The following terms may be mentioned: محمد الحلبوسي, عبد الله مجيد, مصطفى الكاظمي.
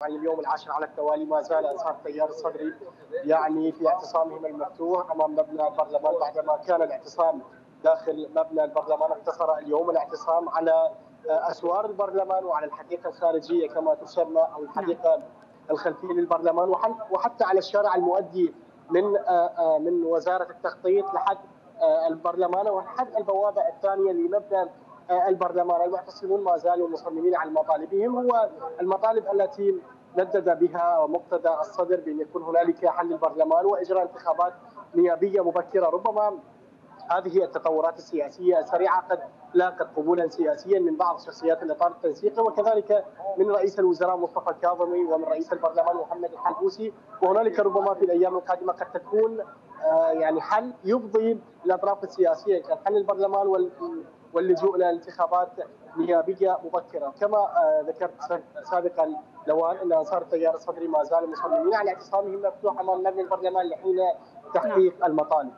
يعني اليوم العاشر على التوالي ما زال أنصار التيار الصدري يعني في اعتصامهم المفتوح أمام مبنى البرلمان، بعدما كان الاعتصام داخل مبنى البرلمان اقتصر اليوم الاعتصام على أسوار البرلمان وعلى الحديقة الخارجية كما تسمى أو الحديقة الخلفية للبرلمان، وحتى على الشارع المؤدي من وزارة التخطيط لحد البرلمان ولحد البوابة الثانية لمبنى البرلمان. المعتصمون ما زالوا مصممين على مطالبهم، هو المطالب التي ندد بها ومقتدى الصدر بأن يكون هنالك حل البرلمان وإجراء انتخابات نيابية مبكرة. ربما هذه التطورات السياسية السريعة قد لاقت قبولا سياسيا من بعض شخصيات الإطار التنسيقي وكذلك من رئيس الوزراء مصطفى الكاظمي ومن رئيس البرلمان محمد الحلبوسي، وهنالك ربما في الأيام القادمة قد تكون يعني حل يفضي الأطراف السياسية كحل البرلمان واللجوء الى انتخابات نيابيه مبكره. كما ذكرت سابقا لوان ان انصار التيار الصدري ما زالوا مصممين على اعتصامهم المفتوح امام مبنى البرلمان لحين تحقيق المطالب.